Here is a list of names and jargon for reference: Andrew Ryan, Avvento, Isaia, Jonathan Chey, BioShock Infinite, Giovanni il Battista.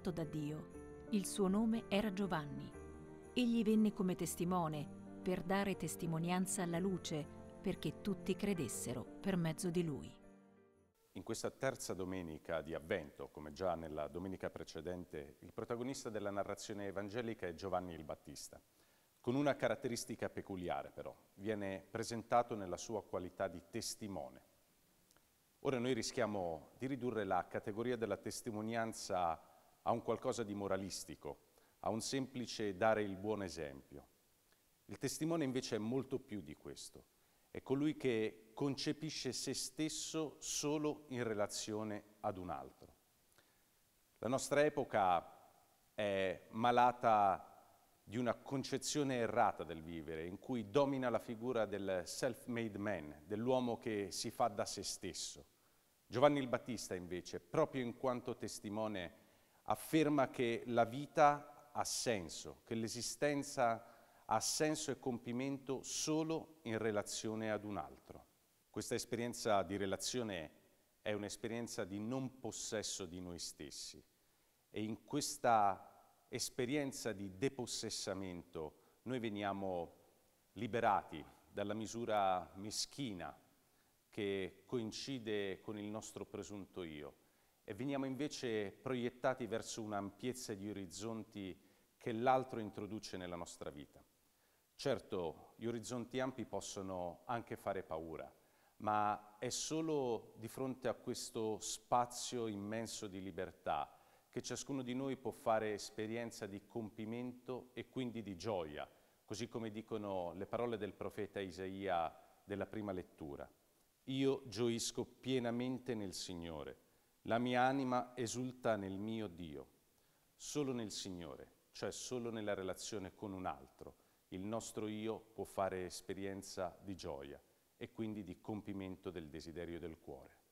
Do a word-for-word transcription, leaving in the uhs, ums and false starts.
dato da Dio. Il suo nome era Giovanni. Egli venne come testimone per dare testimonianza alla luce, perché tutti credessero per mezzo di lui. In questa terza domenica di Avvento, come già nella domenica precedente, il protagonista della narrazione evangelica è Giovanni il Battista. Con una caratteristica peculiare però, viene presentato nella sua qualità di testimone. Ora noi rischiamo di ridurre la categoria della testimonianza a un qualcosa di moralistico, a un semplice dare il buon esempio. Il testimone invece è molto più di questo, è colui che concepisce se stesso solo in relazione ad un altro. La nostra epoca è malata di una concezione errata del vivere, in cui domina la figura del self-made man, dell'uomo che si fa da se stesso. Giovanni il Battista, invece, proprio in quanto testimone, afferma che la vita ha senso, che l'esistenza ha senso e compimento solo in relazione ad un altro. Questa esperienza di relazione è un'esperienza di non possesso di noi stessi, e in questa esperienza di depossessamento noi veniamo liberati dalla misura meschina che coincide con il nostro presunto io e veniamo invece proiettati verso un'ampiezza di orizzonti che l'altro introduce nella nostra vita. Certo, gli orizzonti ampi possono anche fare paura, ma è solo di fronte a questo spazio immenso di libertà che ciascuno di noi può fare esperienza di compimento e quindi di gioia, così come dicono le parole del profeta Isaia della prima lettura. Io gioisco pienamente nel Signore, la mia anima esulta nel mio Dio. Solo nel Signore, cioè solo nella relazione con un altro, il nostro io può fare esperienza di gioia e quindi di compimento del desiderio del cuore.